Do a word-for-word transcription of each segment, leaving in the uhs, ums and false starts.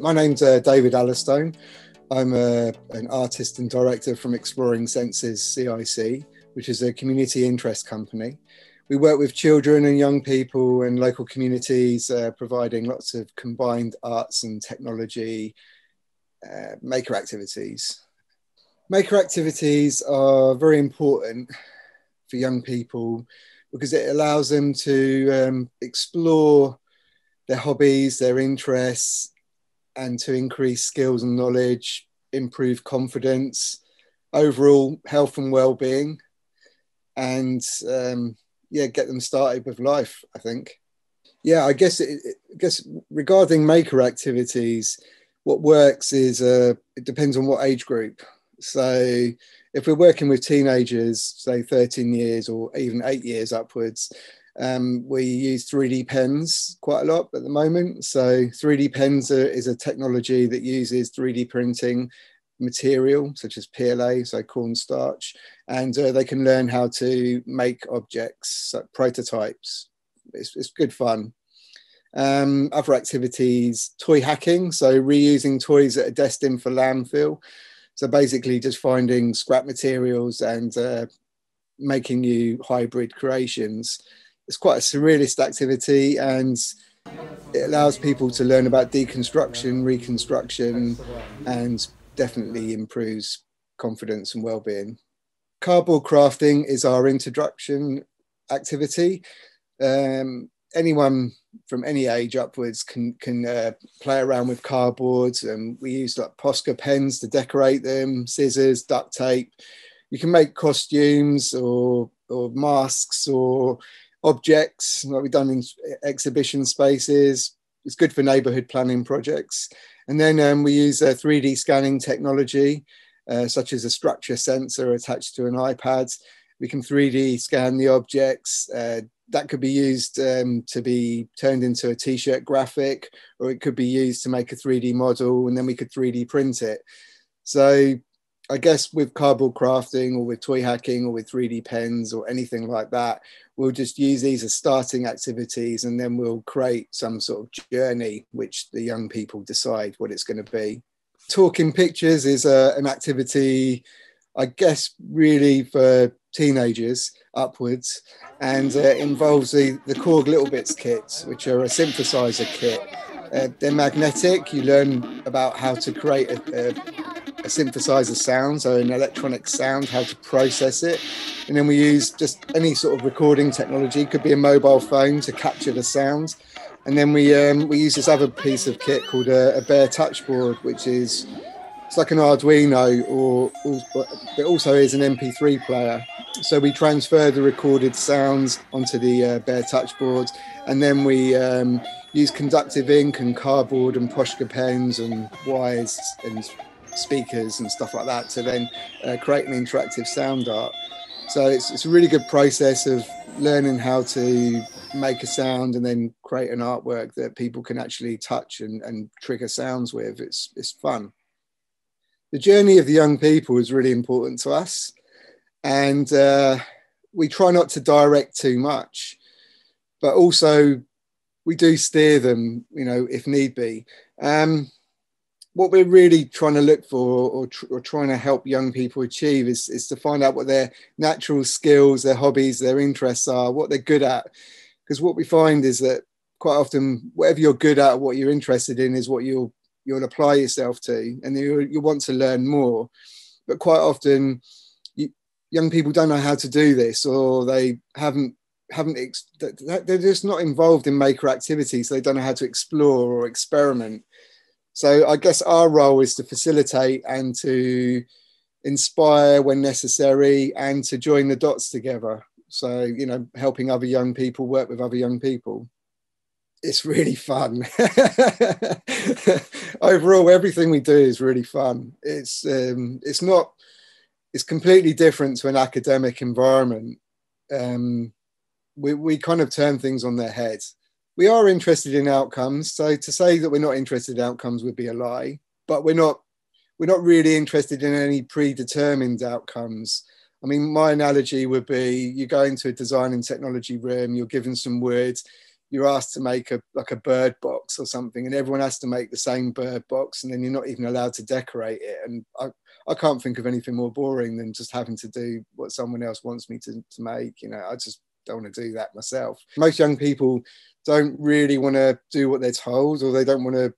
My name's uh, David Allistone. I'm a, an artist and director from Exploring Senses C I C, which is a community interest company. We work with children and young people and local communities, uh, providing lots of combined arts and technology uh, maker activities. Maker activities are very important for young people because it allows them to um, explore their hobbies, their interests, and to increase skills and knowledge, improve confidence, overall health and well-being, and um, yeah, get them started with life, I think. Yeah, I guess, it, I guess regarding maker activities, what works is, uh, it depends on what age group. So if we're working with teenagers, say thirteen years or even eight years upwards, Um, we use three D pens quite a lot at the moment. So three D pens are, is a technology that uses three D printing material such as P L A, so cornstarch, and uh, they can learn how to make objects, like prototypes. It's, it's good fun. Um, other activities, toy hacking, so reusing toys that are destined for landfill. So basically just finding scrap materials and uh, making new hybrid creations. It's quite a surrealist activity, and it allows people to learn about deconstruction, reconstruction, and definitely improves confidence and well-being. Cardboard crafting is our introduction activity. Um, anyone from any age upwards can, can uh, play around with cardboards, and we use like Posca pens to decorate them, scissors, duct tape. You can make costumes or, or masks or objects, like we've done in exhibition spaces. It's good for neighbourhood planning projects. And then um, we use uh, three D scanning technology, uh, such as a structure sensor attached to an iPad. We can three D scan the objects. Uh, that could be used um, to be turned into a T-shirt graphic, or it could be used to make a three D model, and then we could three D print it. So I guess with cardboard crafting or with toy hacking or with three D pens or anything like that, we'll just use these as starting activities, and then we'll create some sort of journey which the young people decide what it's going to be. Talking pictures is uh, an activity, I guess, really for teenagers upwards, and uh, involves the, the Korg Little Bits kits, which are a synthesizer kit. Uh, they're magnetic. You learn about how to create a, a a synthesizer sound, so an electronic sound, how to process it. And then we use just any sort of recording technology. It could be a mobile phone to capture the sound. And then we um, we use this other piece of kit called a, a bare touch board, which is it's like an Arduino, or, or it also is an M P three player. So we transfer the recorded sounds onto the uh, bare touch board, and then we um, use conductive ink and cardboard and Posca pens and wires and speakers and stuff like that to then uh, create an interactive sound art. So it's, it's a really good process of learning how to make a sound and then create an artwork that people can actually touch and, and trigger sounds with. It's, it's fun. The journey of the young people is really important to us, and uh, we try not to direct too much, but also we do steer them, you know, if need be. Um, What we're really trying to look for, or, tr or trying to help young people achieve, is, is to find out what their natural skills, their hobbies, their interests are, what they're good at. Because what we find is that quite often, whatever you're good at, what you're interested in, is what you'll you'll apply yourself to, and you you want to learn more. But quite often, you, young people don't know how to do this, or they haven't haven't ex they're just not involved in maker activities. So they don't know how to explore or experiment. So I guess our role is to facilitate and to inspire when necessary, and to join the dots together. So, you know, helping other young people work with other young people. It's really fun. Overall, everything we do is really fun. It's, um, it's not, it's completely different to an academic environment. Um, we, we kind of turn things on their head. We are interested in outcomes, so to say that we're not interested in outcomes would be a lie, but we're not, we're not really interested in any predetermined outcomes. I mean, my analogy would be, you go into a design and technology room, you're given some words, you're asked to make a like a bird box or something, and everyone has to make the same bird box, and then you're not even allowed to decorate it. And I, I can't think of anything more boring than just having to do what someone else wants me to, to make. You know, I just don't want to do that myself. Most young people don't really want to do what they're told, or they don't want to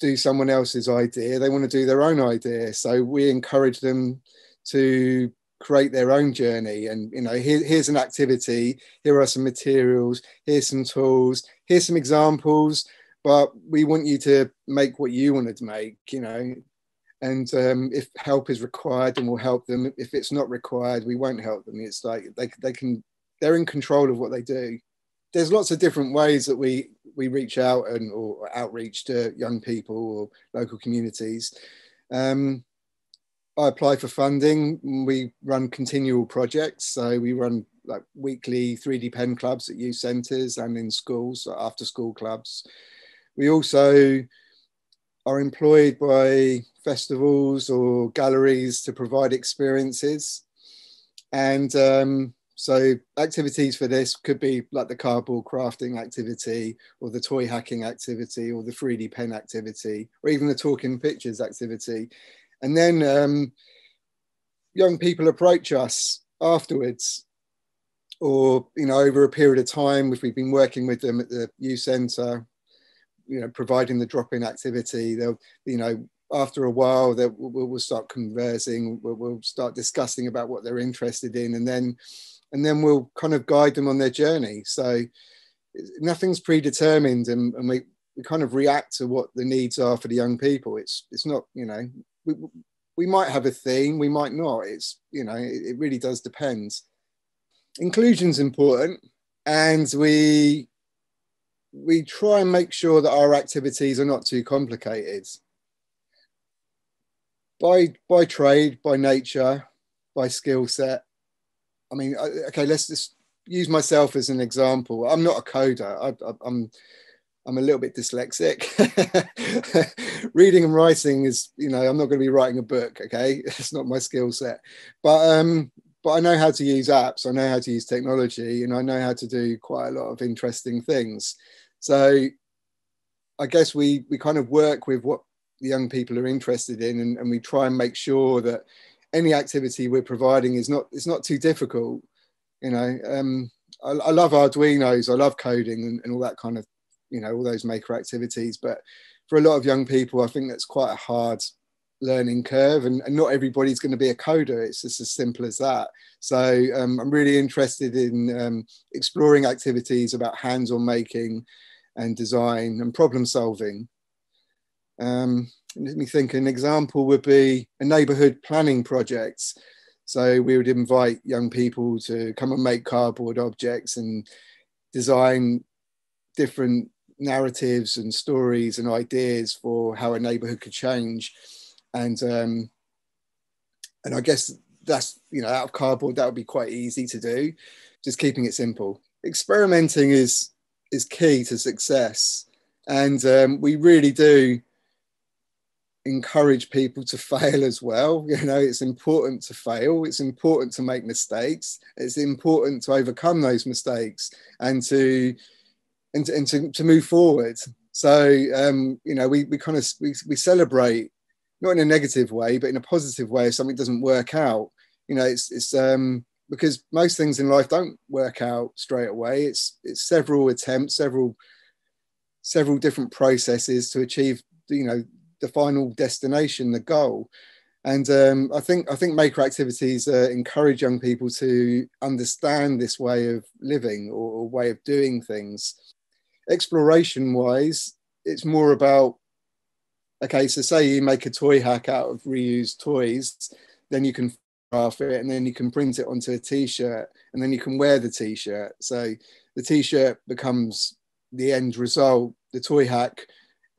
do someone else's idea. They want to do their own idea. So we encourage them to create their own journey. And, you know, here, here's an activity, here are some materials, here's some tools, here's some examples, but we want you to make what you wanted to make, you know. And um, if help is required, then we'll help them. If it's not required, we won't help them. It's like they, they can, they're in control of what they do. There's lots of different ways that we we reach out and or outreach to young people or local communities. Um, I apply for funding. We run continual projects, so we run like weekly three D pen clubs at youth centres and in schools, so after school clubs. We also are employed by festivals or galleries to provide experiences, and um, so activities for this could be like the cardboard crafting activity, or the toy hacking activity, or the three D pen activity, or even the talking pictures activity. And then um, young people approach us afterwards, or, you know, over a period of time, if we've been working with them at the youth centre, you know, providing the drop-in activity, they'll, you know, after a while, they'll, we'll start conversing, we'll, we'll start discussing about what they're interested in, and then and then we'll kind of guide them on their journey. So nothing's predetermined, and, and we, we kind of react to what the needs are for the young people. It's, it's not, you know, we, we might have a theme, we might not. It's, you know, it, it really does depend. Inclusion's important, and we, we try and make sure that our activities are not too complicated. By, by trade, by nature, by skill set, I mean, okay, let's just use myself as an example. I'm not a coder. I, I, I'm, I'm a little bit dyslexic. Reading and writing is, you know, I'm not going to be writing a book. Okay, it's not my skill set. But, um, but I know how to use apps. I know how to use technology, and I know how to do quite a lot of interesting things. So, I guess we we kind of work with what the young people are interested in, and, and we try and make sure that any activity we're providing is not, it's not too difficult, you know. Um, I, I love Arduinos, I love coding and, and all that kind of, you know, all those maker activities. But for a lot of young people, I think that's quite a hard learning curve, and, and not everybody's going to be a coder. It's just as simple as that. So um, I'm really interested in um, exploring activities about hands-on making and design and problem solving. Um, Let me think, an example would be a neighbourhood planning project. So we would invite young people to come and make cardboard objects and design different narratives and stories and ideas for how a neighbourhood could change. And um, and I guess that's, you know, out of cardboard, that would be quite easy to do, just keeping it simple. Experimenting is, is key to success. And um, we really do encourage people to fail as well. You know, it's important to fail, it's important to make mistakes, it's important to overcome those mistakes and to and to, and to, to move forward. So um you know, we, we kind of we, we celebrate, not in a negative way, but in a positive way if something doesn't work out. You know, it's it's um because most things in life don't work out straight away. It's it's several attempts, several several different processes to achieve, you know, the final destination, the goal. And um, I think I think maker activities uh, encourage young people to understand this way of living or, or way of doing things. Exploration wise, it's more about, okay, so say you make a toy hack out of reused toys, then you can craft it, and then you can print it onto a t-shirt, and then you can wear the t-shirt. So the t-shirt becomes the end result. The toy hack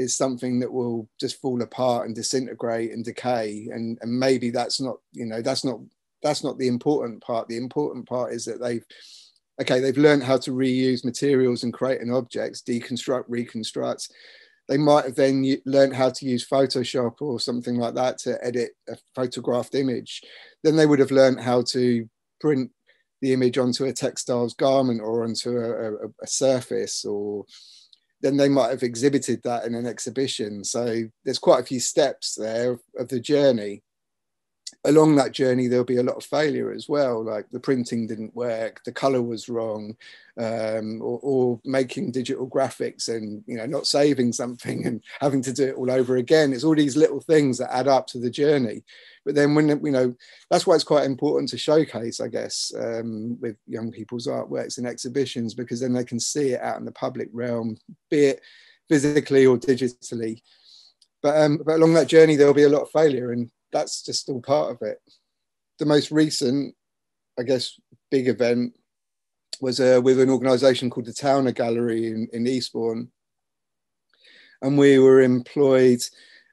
is something that will just fall apart and disintegrate and decay, and, and maybe that's not, you know, that's not that's not the important part. The important part is that they've, okay, they've learned how to reuse materials and create an object, deconstruct, reconstruct. They might have then learned how to use Photoshop or something like that to edit a photographed image. Then they would have learned how to print the image onto a textiles garment or onto a, a, a surface, or then they might have exhibited that in an exhibition. So there's quite a few steps there of, of the journey. Along that journey, there'll be a lot of failure as well, like the printing didn't work, the color was wrong, um, or, or making digital graphics and, you know, not saving something and having to do it all over again. It's all these little things that add up to the journey. But then when, you know, that's why it's quite important to showcase, I guess, um, with young people's artworks and exhibitions, because then they can see it out in the public realm, be it physically or digitally. But, um, but along that journey, there'll be a lot of failure, and that's just all part of it. The most recent, I guess, big event was uh, with an organisation called the Towner Gallery in, in Eastbourne. And we were employed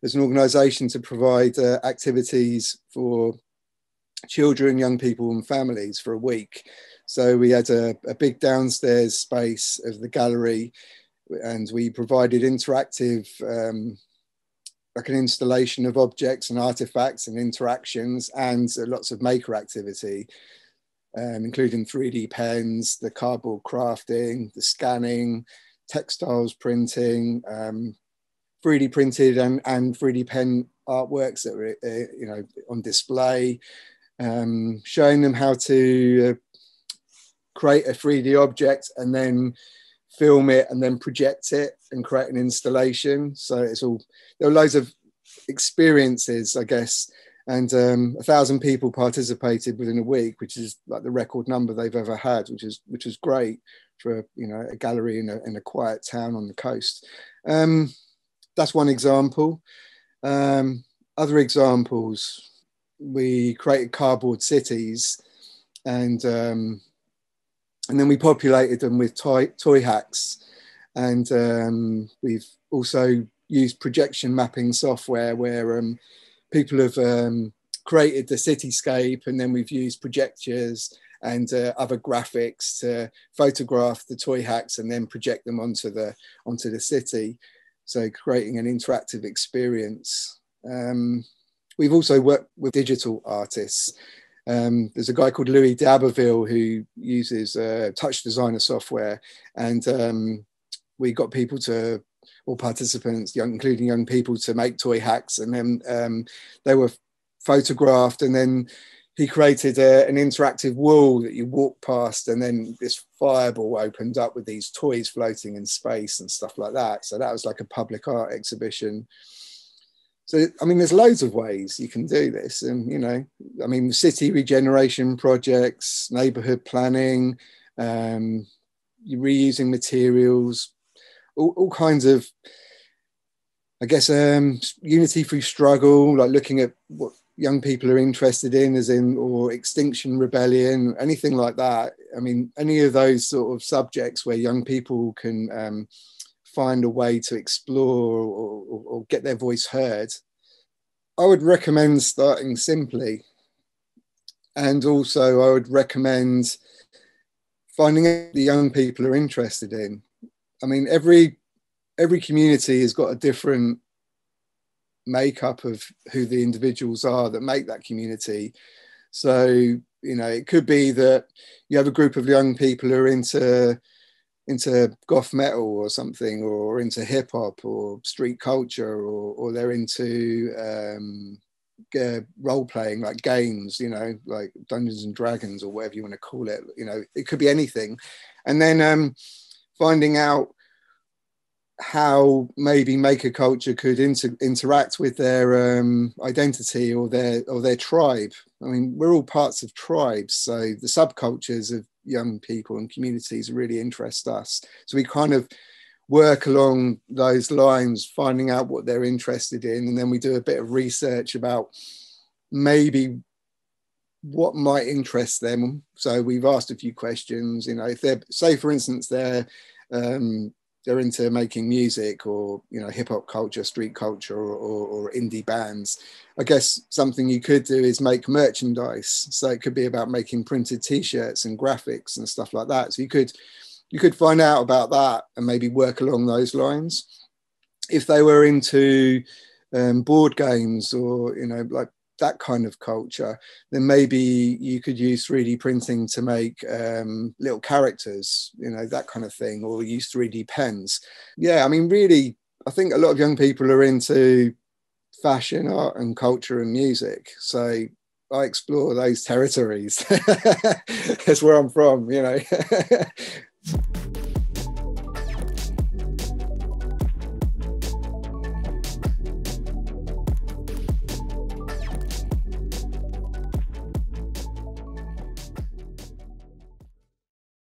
as an organisation to provide uh, activities for children, young people and families for a week. So we had a, a big downstairs space of the gallery, and we provided interactive um, like an installation of objects and artifacts and interactions, and lots of maker activity, um, including three D pens, the cardboard crafting, the scanning, textiles printing, um, three D printed and, and three D pen artworks that were, uh, you know, on display, um, showing them how to uh, create a three D object and then film it and then project it and create an installation. So it's all, there were loads of experiences, I guess, and um, a thousand people participated within a week, which is like the record number they've ever had, which is which is great for, you know, a gallery in a, in a quiet town on the coast. Um, that's one example. Um, other examples, we created cardboard cities, and um, and then we populated them with toy, toy hacks. And um, we've also used projection mapping software where um, people have um, created the cityscape, and then we've used projectors and uh, other graphics to photograph the toy hacks and then project them onto the, onto the city. So creating an interactive experience. Um, we've also worked with digital artists. Um, there's a guy called Louis D'Aberville who uses uh, touch designer software, and um, we got people to, or participants, young, including young people, to make toy hacks, and then um, they were photographed, and then he created a, an interactive wall that you walk past, and then this fireball opened up with these toys floating in space and stuff like that. So that was like a public art exhibition. So, I mean, there's loads of ways you can do this. And, you know, I mean, city regeneration projects, neighbourhood planning, um, reusing materials, all, all kinds of, I guess, um, unity through struggle, like looking at what young people are interested in, as in, or Extinction Rebellion, anything like that. I mean, any of those sort of subjects where young people can um, find a way to explore or, or, or get their voice heard. I would recommend starting simply. And also I would recommend finding out what the young people are interested in. I mean, every, every community has got a different makeup of who the individuals are that make that community. So, you know, it could be that you have a group of young people who are into into goth metal or something, or into hip hop or street culture, or, or they're into um, uh, role playing, like games, you know, like Dungeons and Dragons or whatever you want to call it. You know, it could be anything. And then um, finding out how maybe maker culture could inter interact with their um, identity or their, or their tribe. I mean, we're all parts of tribes. So the subcultures of young people and communities really interest us. So we kind of work along those lines, finding out what they're interested in. And then we do a bit of research about maybe what might interest them. So we've asked a few questions, you know, if they're, say for instance, they're, um, they're into making music, or, you know, hip hop culture, street culture, or, or, or indie bands. I guess something you could do is make merchandise. So it could be about making printed t-shirts and graphics and stuff like that. So you could, you could find out about that and maybe work along those lines. If they were into um, board games, or, you know, like that kind of culture, then maybe you could use three D printing to make um, little characters, you know, that kind of thing, or use three D pens. Yeah, I mean, really, I think a lot of young people are into fashion, art and culture and music. So I explore those territories. That's where I'm from, you know.